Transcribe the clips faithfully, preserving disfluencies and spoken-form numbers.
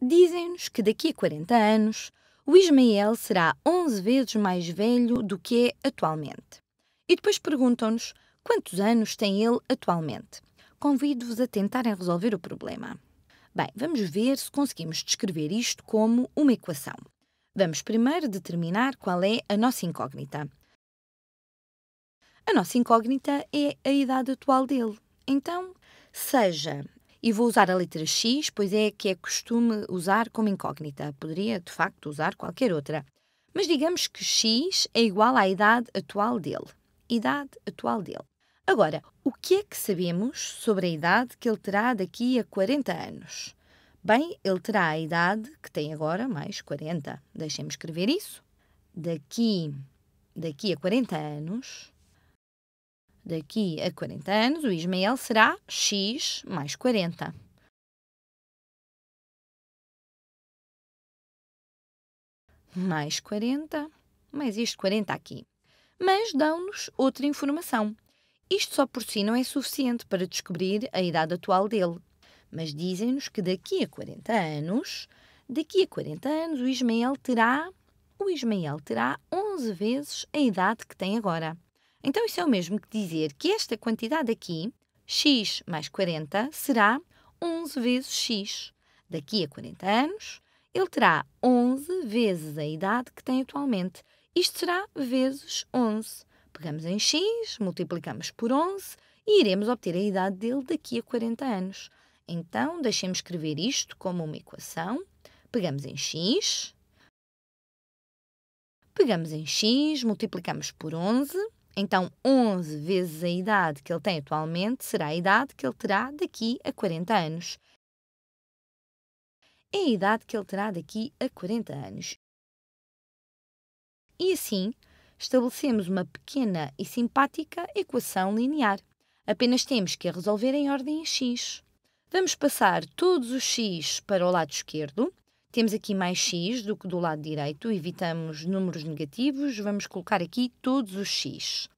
Dizem-nos que daqui a quarenta anos, o Ismael será onze vezes mais velho do que é atualmente. E depois perguntam-nos quantos anos tem ele atualmente. Convido-vos a tentarem resolver o problema. Bem, vamos ver se conseguimos descrever isto como uma equação. Vamos primeiro determinar qual é a nossa incógnita. A nossa incógnita é a idade atual dele. Então, seja... E vou usar a letra X, pois é que é costume usar como incógnita. Poderia, de facto, usar qualquer outra. Mas digamos que X é igual à idade atual dele. Idade atual dele. Agora, o que é que sabemos sobre a idade que ele terá daqui a quarenta anos? Bem, ele terá a idade que tem agora mais quarenta. Deixem-me escrever isso. Daqui, daqui a quarenta anos... Daqui a quarenta anos, o Ismael será X mais quarenta. Mais quarenta, mais este quarenta aqui. Mas dão-nos outra informação. Isto só por si não é suficiente para descobrir a idade atual dele. Mas dizem-nos que daqui a quarenta anos, daqui a quarenta anos, o Ismael terá, o Ismael terá onze vezes a idade que tem agora. Então, isso é o mesmo que dizer que esta quantidade aqui, x mais quarenta, será onze vezes x. Daqui a quarenta anos, ele terá onze vezes a idade que tem atualmente. Isto será vezes onze. Pegamos em x, multiplicamos por onze e iremos obter a idade dele daqui a quarenta anos. Então, deixemos escrever isto como uma equação. Pegamos em x. Pegamos em x, multiplicamos por onze. Então, onze vezes a idade que ele tem atualmente será a idade que ele terá daqui a quarenta anos. É a idade que ele terá daqui a quarenta anos. E assim, estabelecemos uma pequena e simpática equação linear. Apenas temos que a resolver em ordem x. Vamos passar todos os x para o lado esquerdo. Temos aqui mais x do que do lado direito, evitamos números negativos, vamos colocar aqui todos os x.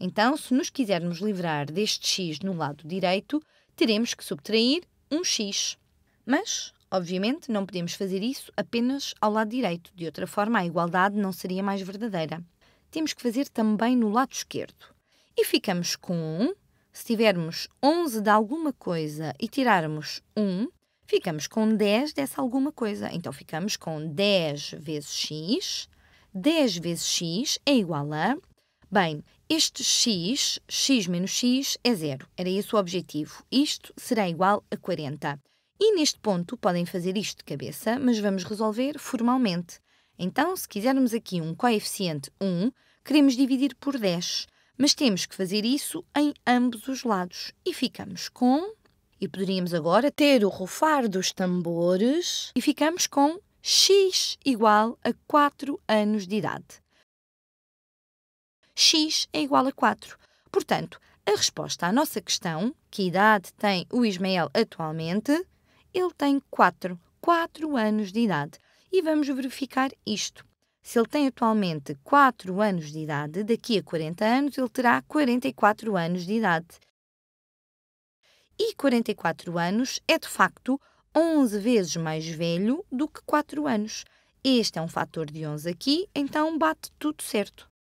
Então, se nos quisermos livrar deste x no lado direito, teremos que subtrair um x. Mas, obviamente, não podemos fazer isso apenas ao lado direito, de outra forma a igualdade não seria mais verdadeira. Temos que fazer também no lado esquerdo. E ficamos com um. Se tivermos onze de alguma coisa e tirarmos um, ficamos com dez dessa alguma coisa. Então, ficamos com dez vezes x. dez vezes x é igual a... Bem, este x, x menos x, é zero. Era esse o objetivo. Isto será igual a quarenta. E neste ponto, podem fazer isto de cabeça, mas vamos resolver formalmente. Então, se quisermos aqui um coeficiente um, queremos dividir por dez. Mas temos que fazer isso em ambos os lados. E ficamos com... E poderíamos agora ter o rufar dos tambores e ficamos com x igual a quatro anos de idade. X é igual a quatro. Portanto, a resposta à nossa questão, que idade tem o Ismael atualmente, ele tem quatro, quatro anos de idade. E vamos verificar isto. Se ele tem atualmente quatro anos de idade, daqui a quarenta anos ele terá quarenta e quatro anos de idade. E quarenta e quatro anos é, de facto, onze vezes mais velho do que quatro anos. Este é um fator de onze aqui, então bate tudo certo.